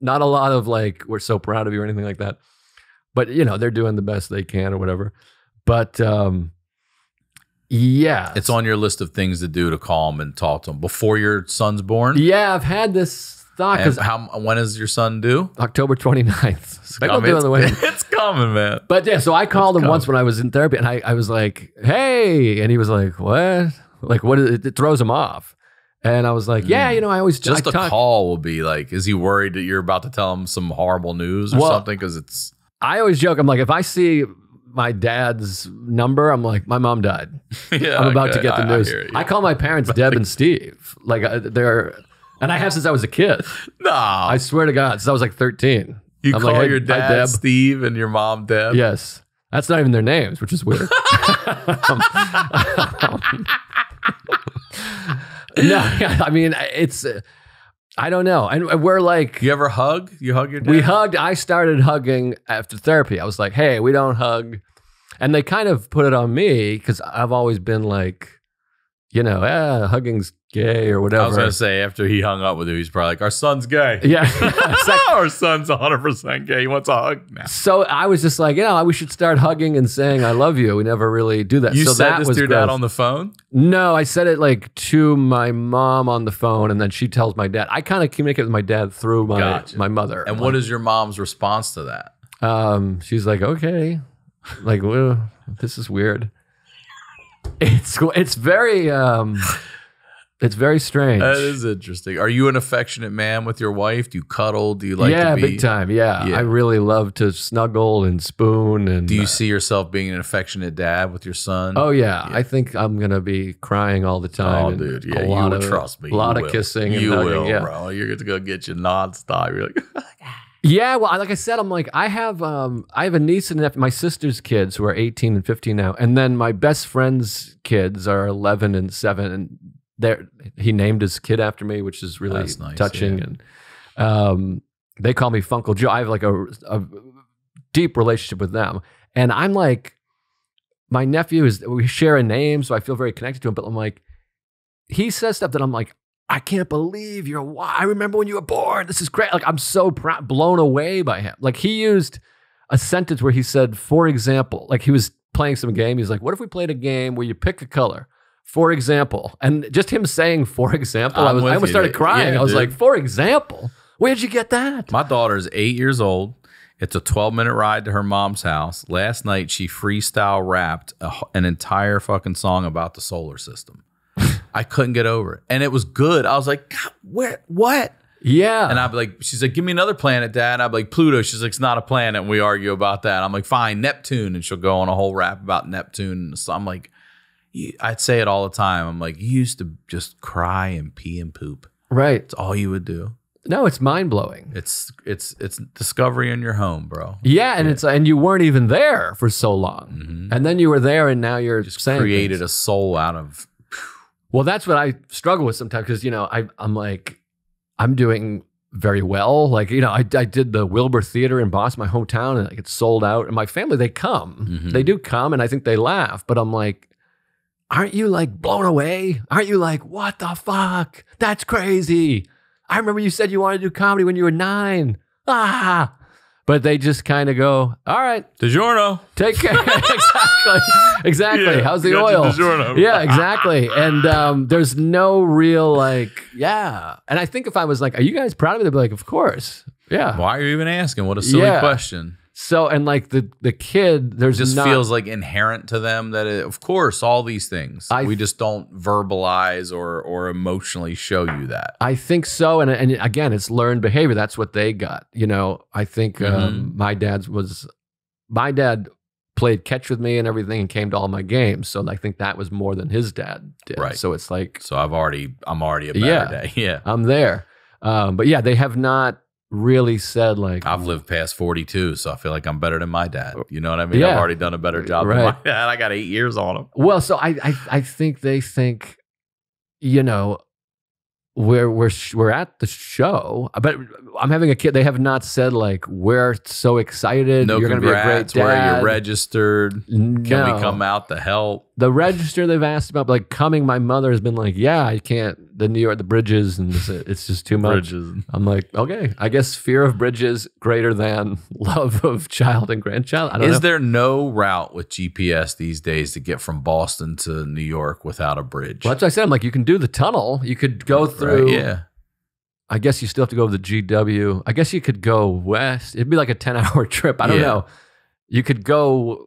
Not a lot of like, we're so proud of you or anything like that. But, you know, they're doing the best they can or whatever. But, yeah. It's on your list of things to do to call them and talk to them before your son's born? Yeah, I've had this. When is your son due? October 29th. It's coming, man. But yeah, so I called him once when I was in therapy, and I was like, hey. And he was like, what? Like, what is it? It throws him off. And I was like, yeah, you know, I always just a call will be like, is he worried that you're about to tell him some horrible news or something? Because it's. I always joke. I'm like, if I see my dad's number, I'm like, my mom died. Yeah, I'm about to get the news. I call my parents Deb and Steve. Like, they're. And I have since I was a kid. No. I swear to God, since I was like 13. You call your dad Steve and your mom Deb? Yes. That's not even their names, which is weird. No, yeah, I mean, it's, I don't know. And we're like. You ever hug? You hug your dad? We hugged. I started hugging after therapy. I was like, hey, we don't hug. And they kind of put it on me because I've always been like, you know, hugging's gay or whatever. I was going to say, after he hung up with you, he's probably like, our son's gay. Yeah. Like, our son's 100% gay. He wants a hug now. So I was just like, you know, we should start hugging and saying, I love you. We never really do that. You so said that this to your dad on the phone? No, I said it like to my mom on the phone, and then she tells my dad. I kind of communicate with my dad through my, my mother. And like, what is your mom's response to that? She's like, okay. Like, well, this is weird. It's very... It's very strange. That is interesting. Are you an affectionate man with your wife? Do you cuddle? Do you like to be? Yeah, big time. Yeah. I really love to snuggle and spoon. And do you see yourself being an affectionate dad with your son? Oh, yeah. I think I'm going to be crying all the time. Oh, dude. Yeah, trust me. A lot of kissing. You will, bro. You're going to go get you nonstop. You're like, yeah. Well, like I said, I'm like, I have a niece and nephew, my sister's kids who are 18 and 15 now. And then my best friend's kids are 11 and 7 and he named his kid after me, which is really nice, touching. Yeah. And they call me Funkle Joe. I have like a deep relationship with them. And I'm like, my nephew is, we share a name, so I feel very connected to him. But I'm like, he says stuff that I'm like, I can't believe I remember when you were born. This is great. Like, I'm so blown away by him. Like, he used a sentence where he said, for example, like he was playing some game. He's like, what if we played a game where you pick a color? For example, and just him saying, for example, I almost started crying. Yeah, I was like, for example, where'd you get that? My daughter's 8 years old. It's a 12-minute ride to her mom's house. Last night, she freestyle rapped an entire fucking song about the solar system. I couldn't get over it. And it was good. I was like, God, what? Yeah. And I'd be like, she's like, give me another planet, Dad. And I'd be like, Pluto. She's like, it's not a planet. And we argue about that. I'm like, fine, Neptune. And she'll go on a whole rap about Neptune. So I'm like, I'd say it all the time. I'm like, you used to just cry and pee and poop. Right. It's all you would do. No, it's mind blowing. It's discovery in your home, bro. Yeah, and and you weren't even there for so long. Mm-hmm. And then you were there and now you're just created a soul out of. Well, that's what I struggle with sometimes because, you know, I'm like, I'm doing very well. Like, you know, I did the Wilbur Theater in Boston, my hometown, and like, it's sold out. And my family, they come. Mm-hmm. They do come, and I think they laugh. But I'm like, aren't you like blown away? Aren't you like, what the fuck? That's crazy. I remember you said you wanted to do comedy when you were 9. Ah. But they just kind of go, all right. DiGiorno. Take care. Exactly. Exactly. Yeah, how's the oil? DiGiorno. Yeah, exactly. And there's no real like, yeah. And I think if I was like, are you guys proud of it? They'd be like, of course. Yeah. Why are you even asking? What a silly question. So, and like the kid, there's just feels like inherent to them that it, of course, all these things we just don't verbalize or emotionally show you that. I think so, and again, it's learned behavior. That's what they got. You know, I think my dad played catch with me and everything, and came to all my games. So I think that was more than his dad did. Right. So it's like, so I'm already a better dad. Yeah, I'm there. But yeah, they have not really said like, I've lived past 42, so I feel like I'm better than my dad. You know what I mean? Yeah. I've already done a better job than my dad. I got 8 years on him. Well, so I think they think, you know, we're at the show, but I'm having a kid. They have not said like, we're so excited. No, you're going to be a great dad. Where are you registered? No. Can we come out to help? The register they've asked about, like coming. My mother has been like, yeah, I can't. The New York, the bridges, and it's just too much. Bridges. I'm like, okay, I guess fear of bridges greater than love of child and grandchild. I don't know. Is there no route with GPS these days to get from Boston to New York without a bridge? Well, that's what I said. I'm like, you can do the tunnel. You could go through. Right, yeah. I guess you still have to go to the GW. I guess you could go west. It'd be like a 10-hour trip. I don't know. You could go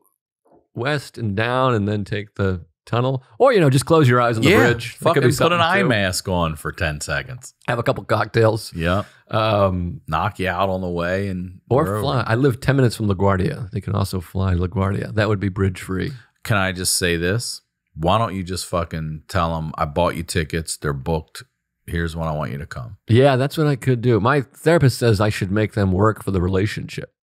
west and down and then take the tunnel, or you know, just close your eyes on the bridge. Fucking put an eye mask on for 10 seconds. Have a couple cocktails. Yeah, knock you out on the way, and or fly. Over. I live 10 minutes from LaGuardia. They can also fly LaGuardia. That would be bridge free. Can I just say this? Why don't you just fucking tell them I bought you tickets? They're booked. Here's when I want you to come. Yeah, that's what I could do. My therapist says I should make them work for the relationship.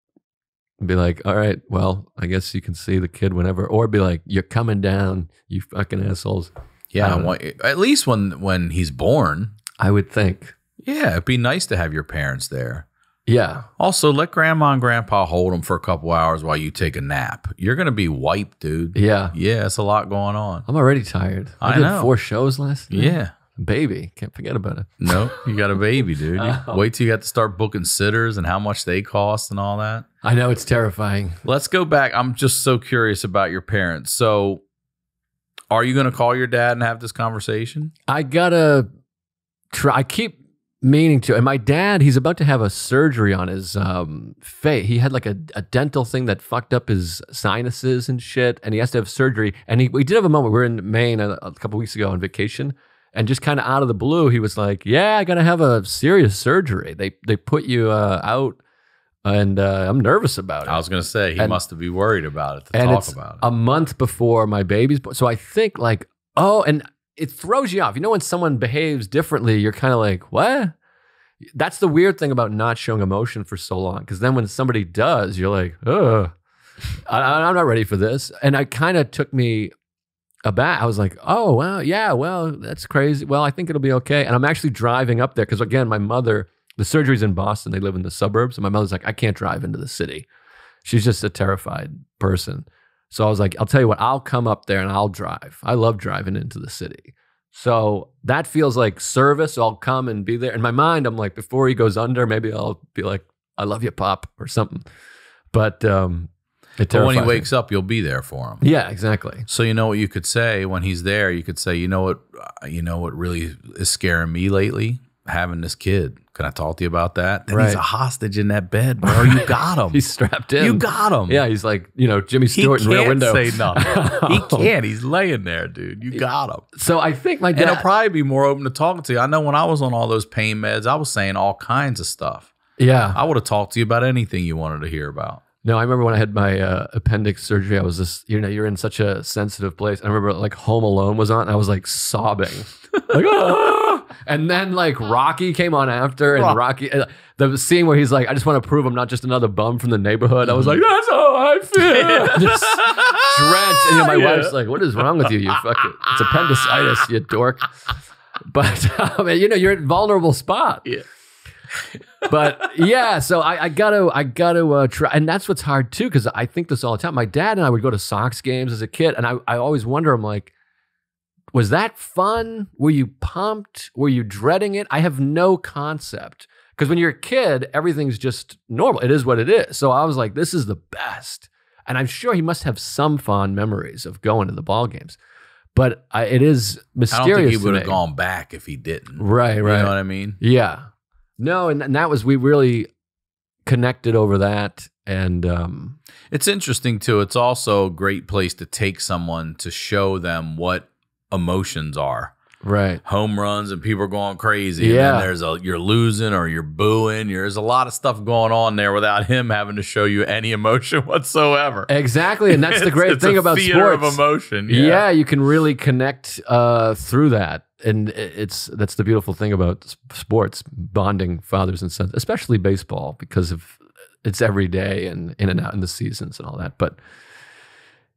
Be like, all right, well, I guess you can see the kid whenever, or be like, you're coming down, you fucking assholes. Yeah, I want you, at least when he's born. I would think. Yeah, it'd be nice to have your parents there. Yeah. Also, let grandma and grandpa hold them for a couple hours while you take a nap. You're going to be wiped, dude. Yeah. Yeah, it's a lot going on. I'm already tired. I did 4 shows last night. Yeah. Baby, can't forget about it. No, you got a baby, dude. Wait till you have to start booking sitters and how much they cost and all that. I know, it's terrifying. Let's go back. I'm just so curious about your parents. So are you going to call your dad and have this conversation? I gotta try. I keep meaning to. And my dad, he's about to have a surgery on his face. He had like a dental thing that fucked up his sinuses and shit, and he has to have surgery. And we did have a moment. We were in Maine a couple weeks ago on vacation. And just kind of out of the blue, he was like, yeah, I got to have a serious surgery. They put you out, and I'm nervous about it. I was going to say, he must be worried about it to talk about it. A month before my baby's born. So I think like, oh, and it throws you off. You know, when someone behaves differently, you're kind of like, what? That's the weird thing about not showing emotion for so long. Because then when somebody does, you're like, ugh, I'm not ready for this. And it kind of took me aback. I was like, oh, well, yeah, well, that's crazy. Well, I think it'll be okay. And I'm actually driving up there because, again, my mother, the surgery's in Boston. They live in the suburbs. And my mother's like, I can't drive into the city. She's just a terrified person. So I was like, I'll tell you what, I'll come up there and I'll drive. I love driving into the city. So that feels like service. I'll come and be there. In my mind, I'm like, before he goes under, maybe I'll be like, I love you, Pop, or something. But, but when he wakes up, you'll be there for him. Yeah, exactly. So you know what you could say when he's there? You could say, you know what really is scaring me lately? Having this kid. Can I talk to you about that? Then he's a hostage in that bed, bro. You got him. He's strapped in. You got him. Yeah, he's like, you know, Jimmy Stewart in Rear Window. He can't say nothing. He can't. He's laying there, dude. You got him. So I think my dad... And he'll probably be more open to talking to you. I know when I was on all those pain meds, I was saying all kinds of stuff. Yeah. I would have talked to you about anything you wanted to hear about. No, I remember when I had my appendix surgery, I was just, you know, you're in such a sensitive place. I remember like Home Alone was on and I was like sobbing. Like, ah! And then like Rocky came on after, and Rocky, the scene where he's like, I just want to prove I'm not just another bum from the neighborhood. I was like, that's how I feel. Just drenched. And you know, my wife's like, what is wrong with you? You fucking, it's appendicitis, you dork. But, you know, you're in a vulnerable spot. Yeah. But yeah, so I gotta try, and that's what's hard too, because I think this all the time. My dad and I would go to Sox games as a kid, and I always wonder, I'm like, was that fun? Were you pumped? Were you dreading it? I have no concept, because when you're a kid, everything's just normal. It is what it is. So I was like, this is the best, and I'm sure he must have some fond memories of going to the ball games. But it is mysterious. I don't think he would have gone back if he didn't. Right, right. You know what I mean? Yeah. No, and that was, we really connected over that. And it's interesting, too. It's also a great place to take someone to show them what emotions are. Right. Home runs and people are going crazy. Yeah. And then there's you're losing or you're booing. There's a lot of stuff going on there without him having to show you any emotion whatsoever. Exactly. And that's the great thing about sports. It's a theater of emotion. Yeah. Yeah, you can really connect through that. And that's the beautiful thing about sports, bonding fathers and sons, especially baseball, because of it's every day and in and out in the seasons and all that. But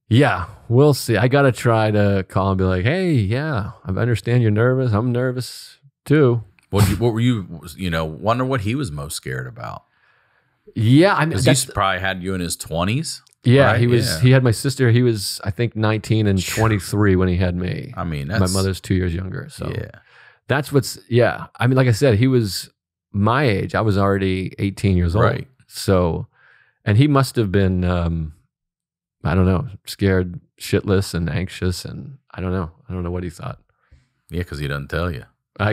yeah, we'll see. I got to try to call and be like, hey, yeah, I understand you're nervous. I'm nervous too. What were you wonder what he was most scared about? Yeah. I mean, he probably had you in his 20s. Yeah, right? He had my sister. He was, I think, 19 and 23 when he had me. I mean, my mother's 2 years younger. So yeah, that's what's, yeah. I mean, like I said, he was my age. I was already 18 years old. Right. So, and he must have been, I don't know, scared shitless and anxious, and I don't know what he thought. Yeah, because he doesn't tell you. Yeah,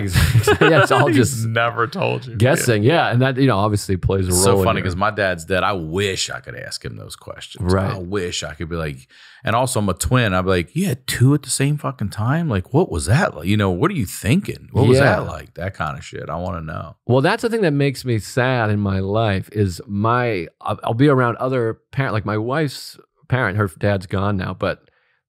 it's all just never told you. Guessing, yeah, and that obviously plays a role. So funny because my dad's dead. I wish I could ask him those questions. Right. I wish I could be like, and also I'm a twin. I'd be like, you had two at the same fucking time. Like, what was that like? What are you thinking? What was that like? That kind of shit. I want to know. Well, that's the thing that makes me sad in my life is I'll be around other parents, like my wife's parent. Her dad's gone now, but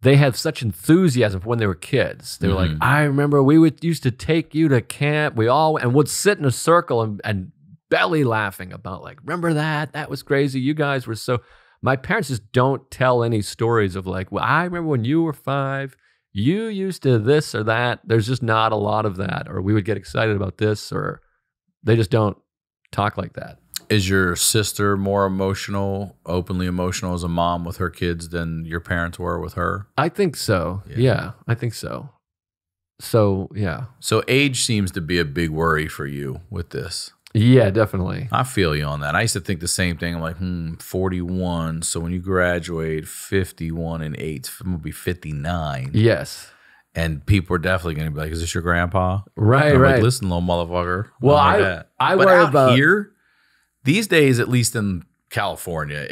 they have such enthusiasm for when they were kids. They were like, I remember we used to take you to camp. And would sit in a circle and belly laughing about like, remember that? That was crazy. You guys were so... My parents just don't tell any stories of like, well, I remember when you were five, you used to this or that. There's just not a lot of that. Or we would get excited about this, or they just don't talk like that. Is your sister more emotional, openly emotional as a mom with her kids than your parents were with her? I think so. Yeah, I think so. So, yeah. So age seems to be a big worry for you with this. Yeah, definitely. I feel you on that. I used to think the same thing. I'm like, 41. So when you graduate, 51 and 8, I'm going to be 59. Yes. And people are definitely going to be like, is this your grandpa? Right, right. Like, listen, little motherfucker. Well, I worry about... here, these days, at least in California,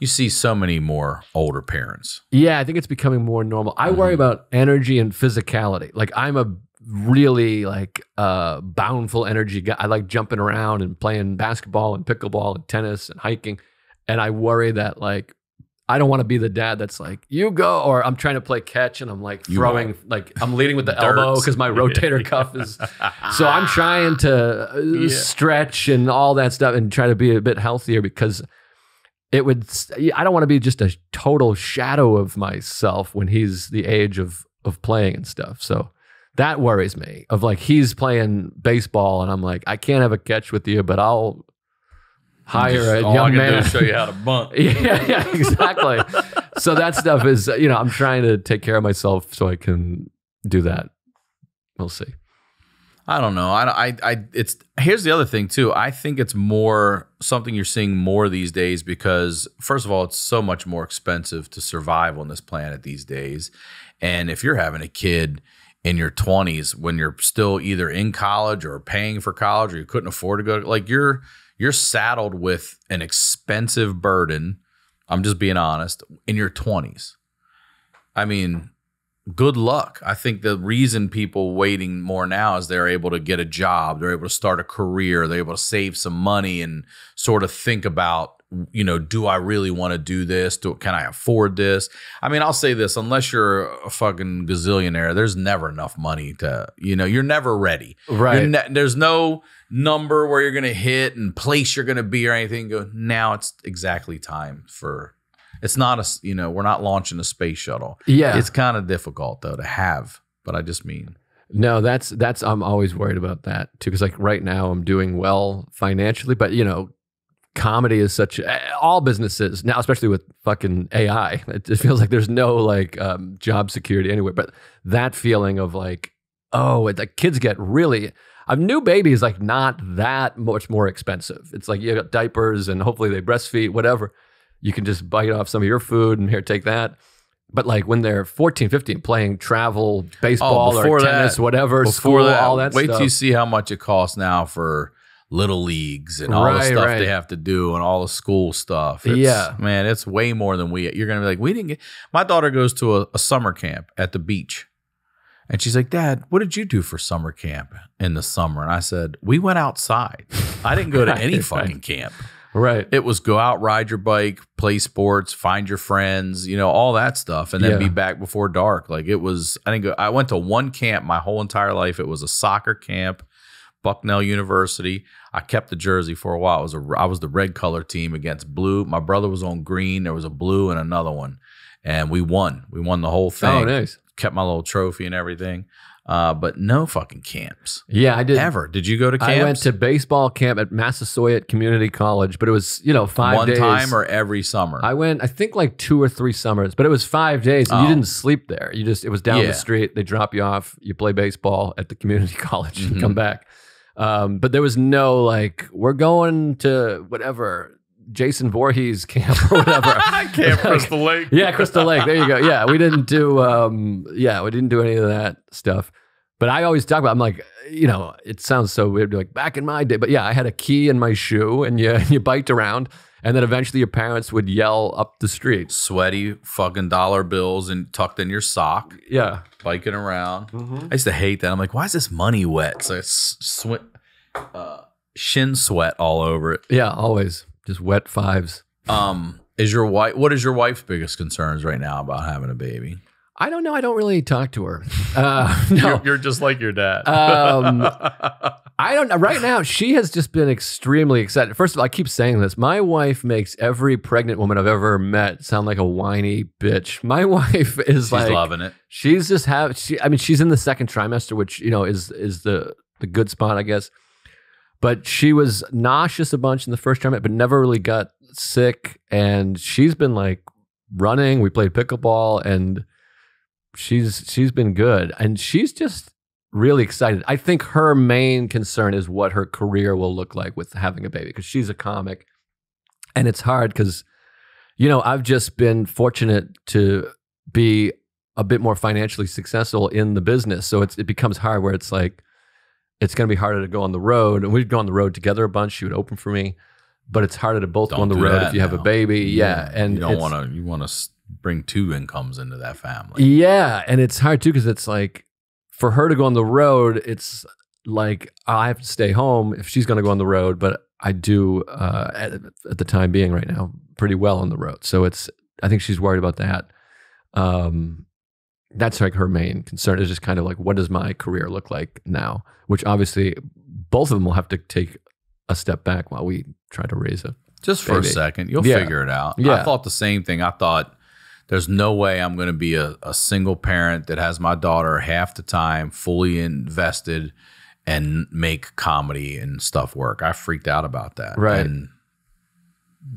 you see so many more older parents. Yeah, I think it's becoming more normal. I worry about energy and physicality. Like, I'm a really bountiful energy guy. I like jumping around and playing basketball and pickleball and tennis and hiking. And I worry that like, I don't want to be the dad that's like, you go, or I'm trying to play catch and I'm like throwing, like I'm leading with the elbow because my rotator cuff is, so I'm trying to stretch and all that stuff and try to be a bit healthier because I don't want to be just a total shadow of myself when he's the age of playing and stuff. So that worries me of like, he's playing baseball and I'm like, I can't have a catch with you, but I'll hire a young man to show you how to bunt. yeah, exactly. So that stuff is, I'm trying to take care of myself so I can do that. We'll see. I don't know. Here's the other thing too. I think it's more something you're seeing more these days because first of all, it's so much more expensive to survive on this planet these days. And if you're having a kid in your 20s when you're still either in college or paying for college or you couldn't afford to go, like you're saddled with an expensive burden. I'm just being honest. In your 20s. I mean, good luck. I think the reason people waiting more now is they're able to get a job. They're able to start a career. They're able to save some money and sort of think about, do I really want to do this? Can I afford this? I mean, I'll say this, unless you're a fucking gazillionaire, there's never enough money to, you're never ready. Right. There's no number where you're going to hit and place you're going to be or anything. Go, now it's exactly time for, it's not a, we're not launching a space shuttle. Yeah. It's kind of difficult though to have, but I just mean. No, that's I'm always worried about that too, because like right now I'm doing well financially, but you know, comedy is such, all businesses now, especially with fucking AI, it just feels like there's no like job security anywhere. But that feeling of like, oh, it, like kids get really, a new baby is like not that much more expensive. It's like you got diapers and hopefully they breastfeed, whatever. You can just bite off some of your food and here, take that. But like when they're 14, 15, playing travel, baseball, or tennis, whatever, school, all that stuff. Wait till you see how much it costs now for little leagues and all the stuff they have to do and all the school stuff. It's, yeah. Man, it's way more than we, you're going to be like, we didn't get, my daughter goes to a summer camp at the beach. And she's like, Dad, what did you do for summer camp in the summer? And I said, we went outside. I didn't go to any fucking camp. Right. It was go out, ride your bike, play sports, find your friends, you know, all that stuff. And then be back before dark. Like it was, I didn't go, I went to one camp my whole entire life. It was a soccer camp, Bucknell University. I kept the jersey for a while. It was a, I was the red color team against blue. My brother was on green. There was a blue and another one. And we won. We won the whole thing. Oh, nice. Kept my little trophy and everything. But no fucking camps. Yeah, I did. Ever. Did you go to camps? I went to baseball camp at Massasoit Community College, but it was, you know, five days. One time or every summer? I went, I think like 2 or 3 summers, but it was 5 days and you didn't sleep there. You just, it was down the street. They drop you off. You play baseball at the community college and come back. But there was no like, we're going to whatever, Jason Voorhees camp or whatever. Camp Crystal Lake. Yeah, Crystal Lake. There you go. Yeah, we didn't do yeah, we didn't do any of that stuff. But I always talk about, I'm like, you know, it sounds so weird, like back in my day, but yeah, I had a key in my shoe and you biked around and then eventually your parents would yell up the street. Sweaty fucking dollar bills and tucked in your sock. Yeah. Biking around. I used to hate that. I'm like, why is this money wet? So it's shin sweat all over it. Yeah, always. Just wet fives. Is your wife? What is your wife's biggest concerns right now about having a baby? I don't know. I don't really talk to her. No, you're just like your dad. I don't know. Right now, she has just been extremely excited. First of all, I keep saying this. My wife makes every pregnant woman I've ever met sound like a whiny bitch. My wife is she's like loving it. She's just having. I mean, she's in the second trimester, which you know is the good spot, I guess. But she was nauseous a bunch in the first trimester, but never really got sick. And she's been like running. We played pickleball, and she's been good. And she's just really excited. I think her main concern is what her career will look like with having a baby, because she's a comic, and it's hard because, you know, I've just been fortunate to be a bit more financially successful in the business, so it becomes hard where it's like, it's going to be harder to go on the road. And we'd go on the road together a bunch. She would open for me, but it's harder to both go on the road if you have a baby. Yeah. And you don't want to, you want to bring 2 incomes into that family. Yeah. And it's hard too, because it's like for her to go on the road, it's like I have to stay home if she's going to go on the road. But I do, at the time being right now, pretty well on the road. So it's, I think she's worried about that. That's like her main concern is just kind of like, what does my career look like now? Which obviously both of them will have to take a step back while we try to raise a just baby. For a second. You'll figure it out. Yeah. I thought the same thing. I thought there's no way I'm going to be a single parent that has my daughter half the time fully invested and make comedy and stuff work. I freaked out about that. Right. And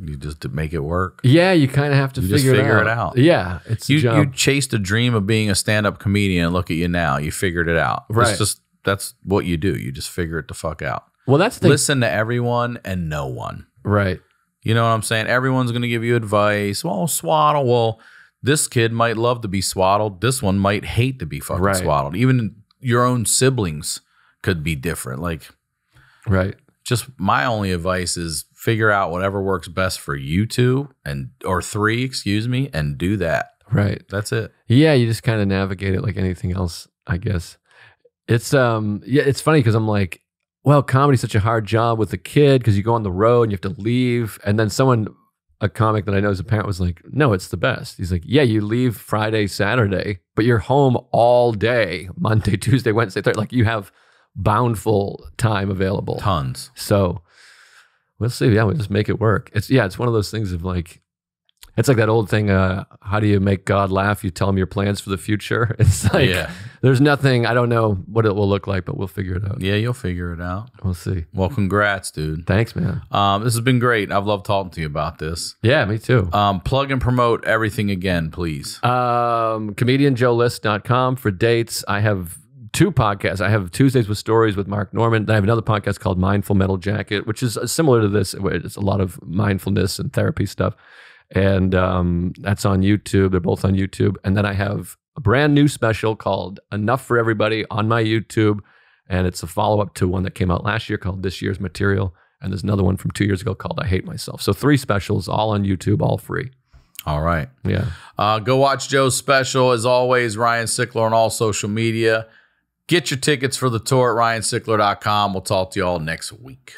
you just to make it work. Yeah, you kind of have to figure it out. Yeah, it's you chased a dream of being a stand-up comedian. And look at you now. You figured it out. Right. It's just that's what you do. You just figure it the fuck out. Well, that's the listen to everyone and no one. Right. You know what I'm saying? Everyone's going to give you advice. Well, swaddle. Well, this kid might love to be swaddled. This one might hate to be fucking swaddled. Even your own siblings could be different. Like, right. Just my only advice is figure out whatever works best for you two and or three, excuse me, and do that. Right. That's it. Yeah, you just kind of navigate it like anything else, I guess. It's yeah, it's funny because I'm like, well, comedy's such a hard job with a kid because you go on the road and you have to leave. And then someone, a comic that I know as a parent, was like, no, it's the best. He's like, yeah, you leave Friday, Saturday, but you're home all day, Monday, Tuesday, Wednesday, Thursday. Like you have boundful time available, tons. So we'll see. Yeah, we'll just make it work. It's yeah, it's one of those things of like, It's like that old thing, how do you make God laugh? You tell him your plans for the future. It's like, there's nothing, I don't know what it will look like, but we'll figure it out. Yeah, you'll figure it out. We'll see. Well, congrats, dude. Thanks, man. This has been great. I've loved talking to you about this. Yeah, me too. Plug and promote everything again, please. Comedianjoelist.com for dates. I have two podcasts. I have Tuesdays with Stories with Mark Norman. I have another podcast called Mindful Metal Jacket, which is similar to this. It's a lot of mindfulness and therapy stuff. And that's on YouTube. They're both on YouTube. And then I have a brand new special called Enough for Everybody on my YouTube. And it's a follow-up to one that came out last year called This Year's Material. And there's another one from 2 years ago called I Hate Myself. So 3 specials, all on YouTube, all free. All right. Yeah. Go watch Joe's special. As always, Ryan Sickler on all social media. Get your tickets for the tour at RyanSickler.com. We'll talk to you all next week.